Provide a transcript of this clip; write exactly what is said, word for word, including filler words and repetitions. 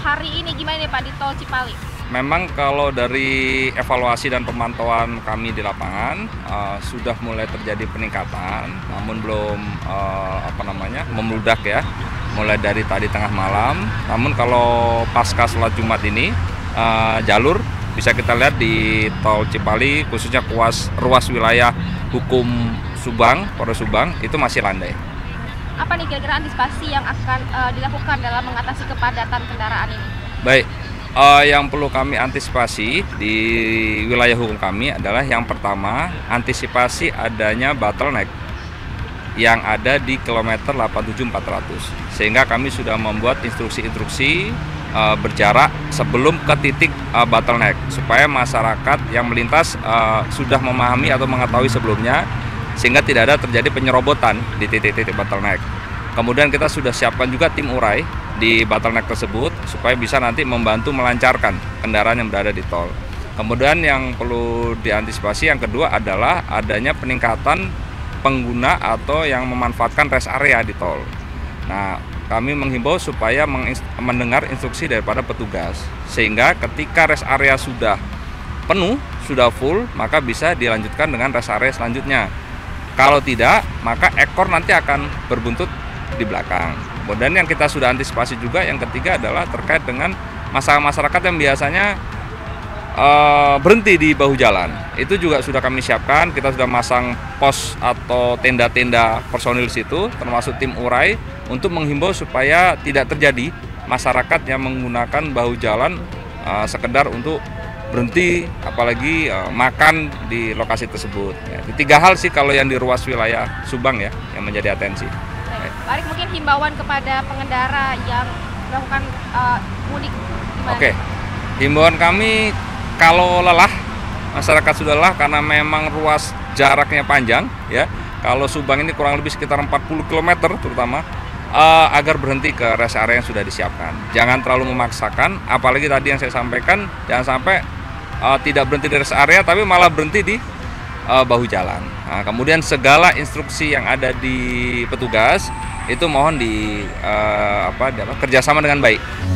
hari ini gimana nih Pak di Tol Cipali? Memang kalau dari evaluasi dan pemantauan kami di lapangan uh, sudah mulai terjadi peningkatan, namun belum uh, apa namanya membludak ya. Mulai dari tadi tengah malam. Namun kalau pasca sholat Jumat ini uh, jalur bisa kita lihat di Tol Cipali khususnya ruas ruas wilayah hukum Subang, Polres Subang itu masih landai. Apa nih kira-kira antisipasi yang akan uh, dilakukan dalam mengatasi kepadatan kendaraan ini? Baik, uh, yang perlu kami antisipasi di wilayah hukum kami adalah yang pertama, antisipasi adanya bottleneck yang ada di kilometer delapan puluh tujuh empat ratus. Sehingga kami sudah membuat instruksi-instruksi uh, berjarak sebelum ke titik uh, bottleneck, supaya masyarakat yang melintas uh, sudah memahami atau mengetahui sebelumnya, sehingga tidak ada terjadi penyerobotan di titik-titik bottleneck. Kemudian kita sudah siapkan juga tim urai di bottleneck tersebut supaya bisa nanti membantu melancarkan kendaraan yang berada di tol. Kemudian yang perlu diantisipasi yang kedua adalah adanya peningkatan pengguna atau yang memanfaatkan rest area di tol. Nah, kami menghimbau supaya mendengar instruksi daripada petugas, sehingga ketika rest area sudah penuh, sudah full, maka bisa dilanjutkan dengan rest area selanjutnya. Kalau tidak, maka ekor nanti akan berbuntut di belakang. Kemudian yang kita sudah antisipasi juga, yang ketiga adalah terkait dengan masyarakat yang biasanya e, berhenti di bahu jalan. Itu juga sudah kami siapkan, kita sudah masang pos atau tenda-tenda personil situ, termasuk tim urai, untuk menghimbau supaya tidak terjadi masyarakat yang menggunakan bahu jalan e, sekedar untuk berhenti, apalagi uh, makan di lokasi tersebut. Ya, tiga hal sih kalau yang di ruas wilayah Subang ya, yang menjadi atensi. Baik, Pak Arik, mungkin himbauan kepada pengendara yang melakukan uh, mudik gimana? Oke, himbauan kami kalau lelah, masyarakat sudah lelah karena memang ruas jaraknya panjang ya. Kalau Subang ini kurang lebih sekitar empat puluh kilometer terutama, uh, agar berhenti ke rest area yang sudah disiapkan. Jangan terlalu memaksakan, apalagi tadi yang saya sampaikan, jangan sampai Uh, tidak berhenti di rest area tapi malah berhenti di uh, bahu jalan. Nah, kemudian segala instruksi yang ada di petugas itu mohon di uh, apa, apa kerjasama dengan baik.